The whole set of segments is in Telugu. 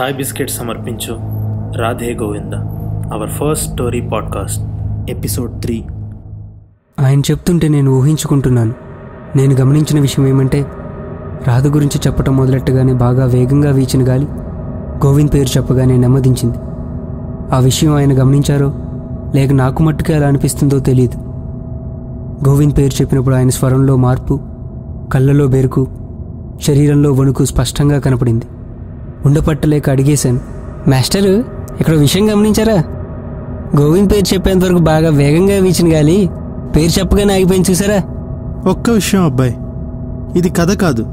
చాయ్ బిస్కెట్ సమర్పించు Radhe Govinda our first story podcast episode 3. ఆయన చెప్తుంటే నేను ఊహించుకుంటున్నాను. నేను గమనించిన విషయం ఏమంటే, రాధ గురించి చెప్పటం మొదలెట్టగానే బాగా వేగంగా వీచిన గాలి గోవింద్ పేరు చెప్పగానే నెమ్మదించింది. ఆ విషయం ఆయన గమనించారో లేక నాకు మట్టుకే ఎలా అనిపిస్తుందో తెలియదు. గోవింద్ పేరు చెప్పినప్పుడు ఆయన స్వరంలో మార్పు, కళ్ళలో బెరుకు, శరీరంలో వణుకు స్పష్టంగా కనపడింది. ఉండపట్టలేక అడిగేశాను, మాస్టరు ఇక్కడ విషయం గమనించారా? గోవింద్ పేరు చెప్పేంతవరకు బాగా వేగంగా వీచిన గాలి పేరు చెప్పగానే ఆగిపోయింది, చూసారా? ఒక్క విషయం అబ్బాయి, ఇది కథ కాదు,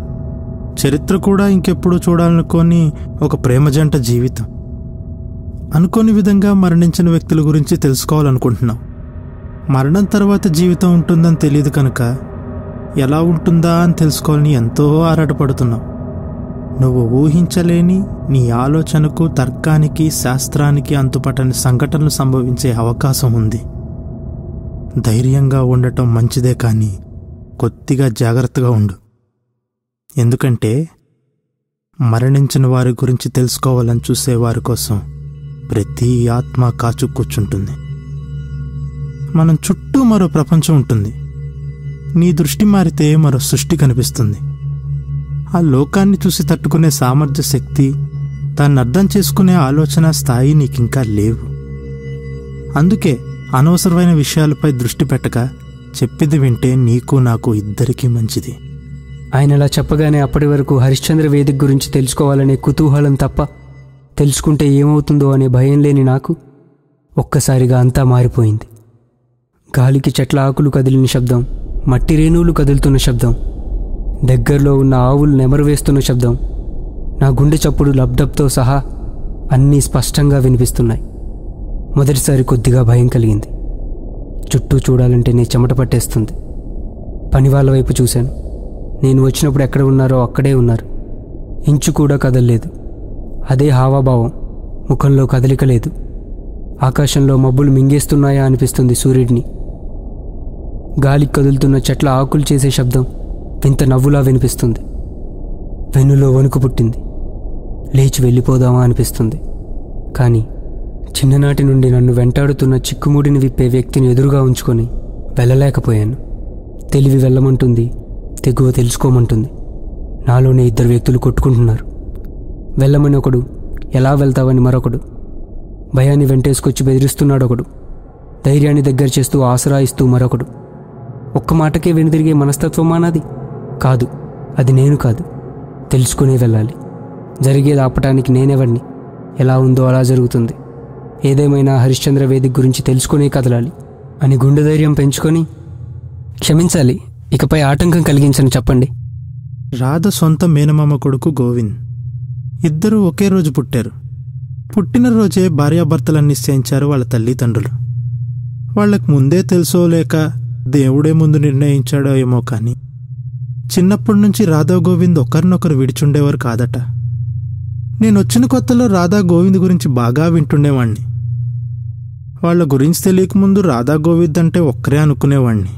చరిత్ర కూడా. ఇంకెప్పుడు చూడాలనుకోని ఒక ప్రేమ జంట జీవితం, అనుకోని విధంగా మరణించిన వ్యక్తుల గురించి తెలుసుకోవాలనుకుంటున్నాం. మరణం తర్వాత జీవితం ఉంటుందని తెలియదు కనుక ఎలా ఉంటుందా అని తెలుసుకోవాలని ఎంతో ఆరాటపడుతున్నాం. నువ్వు ఊహించలేని, నీ ఆలోచనకు, తర్కానికి, శాస్త్రానికి అంతుపట్టని సంఘటనలు సంభవించే అవకాశం ఉంది. ధైర్యంగా ఉండటం మంచిదే, కానీ కొద్దిగా జాగ్రత్తగా ఉండు. ఎందుకంటే మరణించిన వారి గురించి తెలుసుకోవాలని చూసేవారి కోసం ప్రతి ఆత్మ కాచు కూర్చుంటుంది. మనం చుట్టూ మరో ప్రపంచం ఉంటుంది. నీ దృష్టి మారితే మరో సృష్టి కనిపిస్తుంది. ఆ లోకాన్ని చూసి తట్టుకునే సామర్థ్య శక్తి, దాన్ని అర్థం చేసుకునే ఆలోచన స్థాయి నీకింకా లేవు. అందుకే అనవసరమైన విషయాలపై దృష్టి పెట్టక చెప్పింది వింటే నీకు నాకు ఇద్దరికీ మంచిది. ఆయన అలా చెప్పగానే అప్పటి వరకు హరిశ్చంద్ర వేదిక గురించి తెలుసుకోవాలనే కుతూహలం తప్ప తెలుసుకుంటే ఏమవుతుందో అనే భయం లేని నాకు ఒక్కసారిగా అంతా మారిపోయింది. గాలికి చెట్ల ఆకులు కదిలిన శబ్దం, మట్టి రేణువులు కదులుతున్న శబ్దం, దగ్గరలో ఉన్న ఆవులు నెమరు వేస్తున్న శబ్దం, నా గుండె చప్పుడు లబ్ధబ్తో సహా అన్నీ స్పష్టంగా వినిపిస్తున్నాయి. మొదటిసారి కొద్దిగా భయం కలిగింది. చుట్టూ చూడాలంటేనే చెమట పట్టేస్తుంది. పనివాళ్ళ వైపు చూశాను. నేను వచ్చినప్పుడు ఎక్కడ ఉన్నారో అక్కడే ఉన్నారు. ఇంచు కూడా కదలలేదు. అదే హావాభావం, ముఖంలో కదలిక లేదు. ఆకాశంలో మబ్బులు మింగేస్తున్నాయా అనిపిస్తుంది సూర్యుడిని. గాలికి కదులుతున్న చెట్ల ఆకులు చేసే శబ్దం వింత నవ్వులా వినిపిస్తుంది. వెన్నులో వణుకు పుట్టింది. లేచి వెళ్ళిపోదామా అనిపిస్తుంది. కానీ చిన్ననాటి నుండి నన్ను వెంటాడుతున్న చిక్కుముడిని విప్పే వ్యక్తిని ఎదురుగా ఉంచుకొని వెళ్ళలేకపోయాను. తెలివి వెళ్ళమంటుంది, తెగువ తెలుసుకోమంటుంది. నాలోనే ఇద్దరు వ్యక్తులు కొట్టుకుంటున్నారు. వెళ్ళమని ఒకడు, ఎలా వెళ్తావని మరొకడు. భయాన్ని వెంటేసుకొచ్చి బెదిరిస్తున్నాడొకడు, ధైర్యాన్ని దగ్గర చేస్తూ ఆసరా ఇస్తూ మరొకడు. ఒక్క మాటకే వెనుదిరిగే మనస్తత్వమా నాది? కాదు, అది నేను కాదు. తెలుసుకునే వెళ్ళాలి. జరిగేది ఆపటానికి నేనెవడిని? ఎలా ఉందో అలా జరుగుతుంది. ఏదేమైనా హరిశ్చంద్ర వేదిక గురించి తెలుసుకునే కదలాలి అని గుండె ధైర్యం పెంచుకొని, క్షమించాలి, ఇకపై ఆటంకం కలిగించని చెప్పండి. రాధ సొంత మేనమామ కొడుకు గోవింద్ ఇద్దరూ ఒకే రోజు పుట్టారు. పుట్టినరోజే భార్యాభర్తలను నిశ్చయించారు వాళ్ళ తల్లిదండ్రులు. వాళ్ళకు ముందే తెలుసో లేక దేవుడే ముందు నిర్ణయించాడో ఏమో కానీ చిన్నప్పటి నుంచి రాధా గోవింద్ ఒకరినొకరు విడిచుండేవారు కాదట. నేనొచ్చిన కొత్తలో రాధా గోవింద్ గురించి బాగా వింటుండేవాణ్ణి. వాళ్ళ గురించి తెలియకముందు రాధా గోవింద్ అంటే ఒక్కరే అనుకునేవాణ్ణి.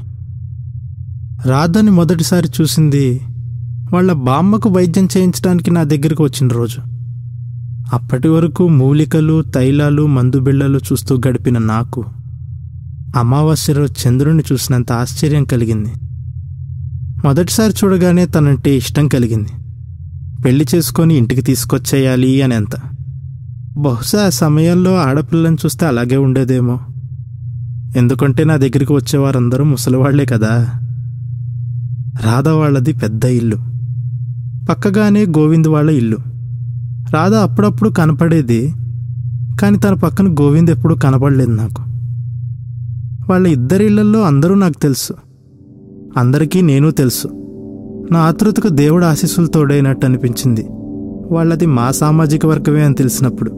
రాధని మొదటిసారి చూసింది వాళ్ళ బామ్మకు వైద్యం చేయించడానికి నా దగ్గరికి వచ్చిన రోజు. అప్పటి వరకు మూలికలు, తైలాలు, మందు బిళ్ళలు చూస్తూ గడిపిన నాకు అమావాస్యలో చంద్రుని చూసినంత ఆశ్చర్యం కలిగింది. మొదటిసారి చూడగానే తనంటే ఇష్టం కలిగింది. పెళ్లి చేసుకొని ఇంటికి తీసుకొచ్చేయాలి అని అంత. బహుశా ఆ సమయంలో ఆడపిల్లని చూస్తే అలాగే ఉండేదేమో. ఎందుకంటే నా దగ్గరికి వచ్చేవారందరూ ముసలివాళ్లే కదా. రాధ వాళ్ళది పెద్ద ఇల్లు, పక్కగానే గోవింద్ వాళ్ళ ఇల్లు. రాధ అప్పుడప్పుడు కనపడేది, కానీ తన పక్కన గోవింద్ ఎప్పుడూ కనపడలేదు నాకు. వాళ్ళ ఇద్దరి ఇళ్లల్లో అందరూ నాకు తెలుసు, అందరికీ నేను తెలుసు. నా ఆతృతకు దేవుడు ఆశీస్సులు తోడైనట్టు అనిపించింది వాళ్ళది మా సామాజిక వర్గమే అని తెలిసినప్పుడు.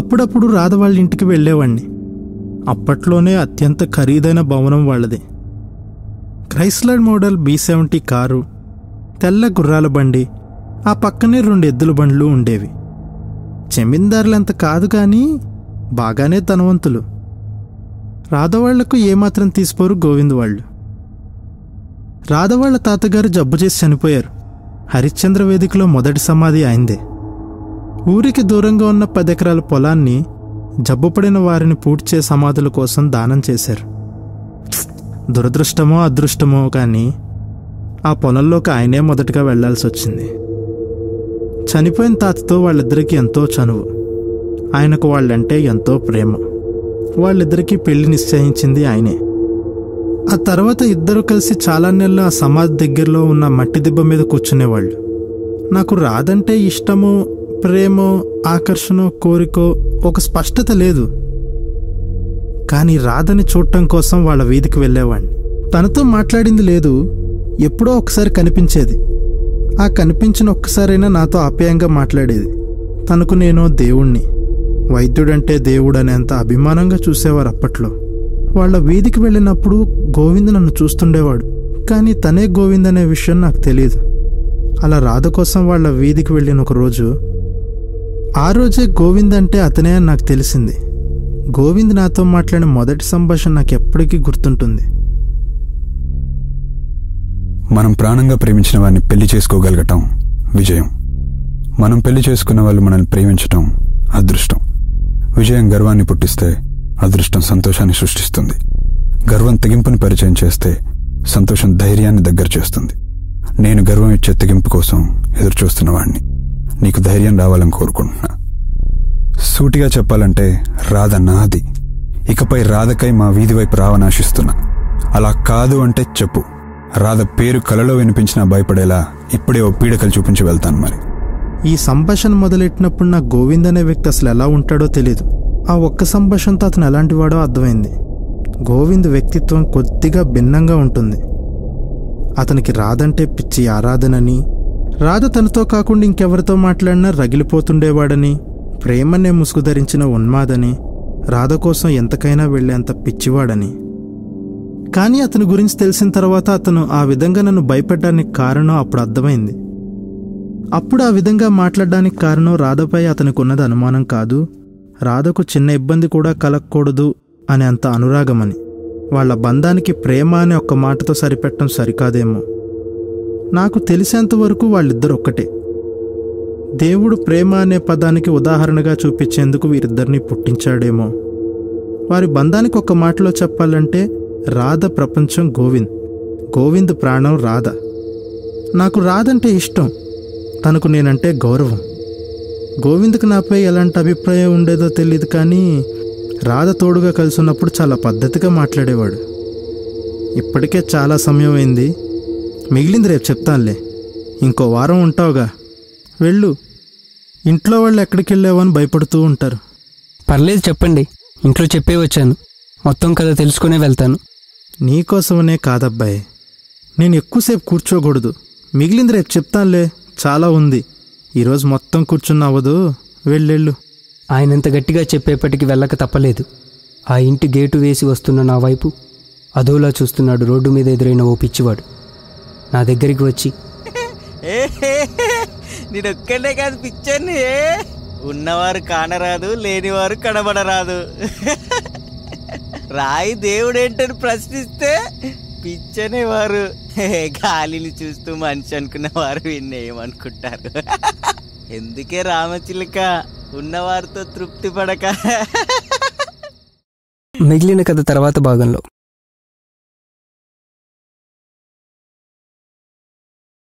అప్పుడప్పుడు రాధ వాళ్ళ ఇంటికి వెళ్ళేవాణ్ణి. అప్పట్లోనే అత్యంత ఖరీదైన భవనం వాళ్ళది. క్రైస్లర్ మోడల్ B70 కారు, తెల్ల గుర్రాల బండి, ఆ పక్కనే 2 ఎద్దుల బండ్లు ఉండేవి. జమీందారులంత కాదు కానీ బాగానే ధనవంతులు. రాధవాళ్లకు ఏమాత్రం తీసిపోరు గోవింద్ వాళ్ళు. రాధవాళ్ల తాతగారు జబ్బు చేసి చనిపోయారు. హరిశ్చంద్ర వేదికలో మొదటి సమాధి ఆయనదే. ఊరికి దూరంగా ఉన్న 10 ఎకరాల పొలాన్ని జబ్బుపడిన వారిని పూడ్చే సమాధుల కోసం దానం చేశారు. దురదృష్టమో అదృష్టమో కానీ ఆ పొలంలోకి ఆయనే మొదటగా వెళ్లాల్సి వచ్చింది. చనిపోయిన తాతతో వాళ్ళిద్దరికీ ఎంతో చనువు, ఆయనకు వాళ్ళంటే ఎంతో ప్రేమ. వాళ్ళిద్దరికీ పెళ్లి నిశ్చయించింది ఆయనే. ఆ తర్వాత ఇద్దరు కలిసి చాలా నెలలు ఆ సమాధి దగ్గరలో ఉన్న మట్టి దిబ్బ మీద కూర్చునేవాళ్ళు. నాకు రాదంటే ఇష్టమో ప్రేమో ఆకర్షణ కోరికో ఒక స్పష్టత లేదు, కానీ రాధని చూడటం కోసం వాళ్ళ వీధికి వెళ్ళేవాడిని. తనతో మాట్లాడింది లేదు, ఎప్పుడో ఒకసారి కనిపించేది. ఆ కనిపించిన ఒక్కసారైనా నాతో ఆప్యాయంగా మాట్లాడేది. తనకు నేనో దేవుణ్ణి, వైద్యుడంటే దేవుడు అనేంత అభిమానంగా చూసేవారు అప్పట్లో. వాళ్ళ వీధికి వెళ్ళినప్పుడు గోవింద్ నన్ను చూస్తుండేవాడు, కానీ తనే గోవింద్ అనే విషయం నాకు తెలియదు. అలా రాధ కోసం వాళ్ళ వీధికి వెళ్ళిన ఒక రోజు, ఆ రోజే గోవింద్ అంటే అతనే అని నాకు తెలిసింది. గోవింద్ నాతో మాట్లాడిన మొదటి సంభాషణ నాకు ఎప్పటికీ గుర్తుంటుంది. మనం ప్రాణంగా ప్రేమించిన వారిని పెళ్లి చేసుకోగలగటం విజయం. మనం పెళ్లి చేసుకున్న వాళ్ళు మనల్ని ప్రేమించటం అదృష్టం. విజయం గర్వాన్ని పుట్టిస్తే అదృష్టం సంతోషాన్ని సృష్టిస్తుంది. గర్వం తెగింపుని పరిచయం చేస్తే సంతోషం ధైర్యాన్ని దగ్గర చేస్తుంది. నేను గర్వం ఇచ్చే తెగింపు కోసం ఎదురుచూస్తున్నవాడిని. నీకు ధైర్యం రావాలని కోరుకుంటున్నా. సూటిగా చెప్పాలంటే రాధ నాది. ఇకపై రాధకై మా వీధి వైపు రావనాశిస్తున్నా. అలా కాదు అంటే చెప్పు. రాధ పేరు కలలో వినిపించినా భయపడేలా ఇప్పుడే ఓ పీడకలు చూపించి వెళ్తాను. మరి ఈ సంభాషణ మొదలెట్టినప్పుడు నా గోవింద్ అనే వ్యక్తి అసలు ఎలా ఉంటాడో తెలీదు. ఆ ఒక్క సంభాషణతో అతను ఎలాంటివాడో అర్థమైంది. గోవింద్ వ్యక్తిత్వం కొద్దిగా భిన్నంగా ఉంటుంది. అతనికి రాధంటే పిచ్చి ఆరాధనని, రాధ తనతో కాకుండా ఇంకెవరితో మాట్లాడినా రగిలిపోతుండేవాడని, ప్రేమనే ముసుగు ధరించిన ఉన్మాదని, రాధ కోసం ఎంతకైనా వెళ్లేంత పిచ్చివాడని. కానీ అతని గురించి తెలిసిన తర్వాత అతను ఆ విధంగా నన్ను భయపెట్టడానికి కారణం అప్పుడు అర్థమైంది. అప్పుడు ఆ విధంగా మాట్లాడడానికి కారణం రాధపై అతనికున్నది అనుమానం కాదు, రాధకు చిన్న ఇబ్బంది కూడా కలగకూడదు అనే అంత అనురాగమని. వాళ్ళ బంధానికి ప్రేమ అనే ఒక్క మాటతో సరిపెట్టడం సరికాదేమో. నాకు తెలిసేంతవరకు వాళ్ళిద్దరు ఒక్కటే. దేవుడు ప్రేమ అనే పదానికి ఉదాహరణగా చూపించేందుకు వీరిద్దరినీ పుట్టించాడేమో. వారి బంధానికి ఒక్క మాటలో చెప్పాలంటే రాధ ప్రపంచం గోవింద్, గోవింద్ ప్రాణం రాధ. నాకు రాధంటే ఇష్టం, తనకు నేనంటే గౌరవం. గోవింద్కు నాపై ఎలాంటి అభిప్రాయం ఉండేదో తెలియదు, కానీ రాధ తోడుగా కలిసి ఉన్నప్పుడు చాలా పద్ధతిగా మాట్లాడేవాడు. ఇప్పటికే చాలా సమయం అయింది, మిగిలింది రేపు చెప్తానులే, ఇంకో వారం ఉంటావుగా, వెళ్ళు. ఇంట్లో వాళ్ళు ఎక్కడికి వెళ్ళావని భయపడుతూ ఉంటారు. పర్లేదు చెప్పండి, ఇంట్లో చెప్పే వచ్చాను, మొత్తం కథ తెలుసుకునే వెళ్తాను. నీకోసమనే కాదబ్బాయి, నేను ఎక్కువసేపు కూర్చోకూడదు, మిగిలింది రేపు చెప్తానులే, చాలా ఉంది, ఈరోజు మొత్తం కూర్చున్నావదు, వెళ్ళెళ్ళు. ఆయనంత గట్టిగా చెప్పేపటికి వెళ్ళక తప్పలేదు. ఆ ఇంటి గేటు వేసి వస్తున్న నా వైపు అదోలా చూస్తున్నాడు రోడ్డు మీద ఎదురైన ఓ పిచ్చివాడు. నా దగ్గరికి వచ్చి, నేనొక్కడే కాదు పిచ్చని, ఉన్నవారు కానరాదు, లేనివారు కనబడరాదు, రాయి దేవుడేంటని ప్రశ్నిస్తే పిచ్చనేవారు, గాలిని చూస్తూ మనిషి అనుకున్నవారు వీడిని ఏమనుకుంటారు, ఎందుకే రామచిలక ఉన్నవారితో తృప్తి పడక. మిగిలిన కథ తర్వాత భాగంలో.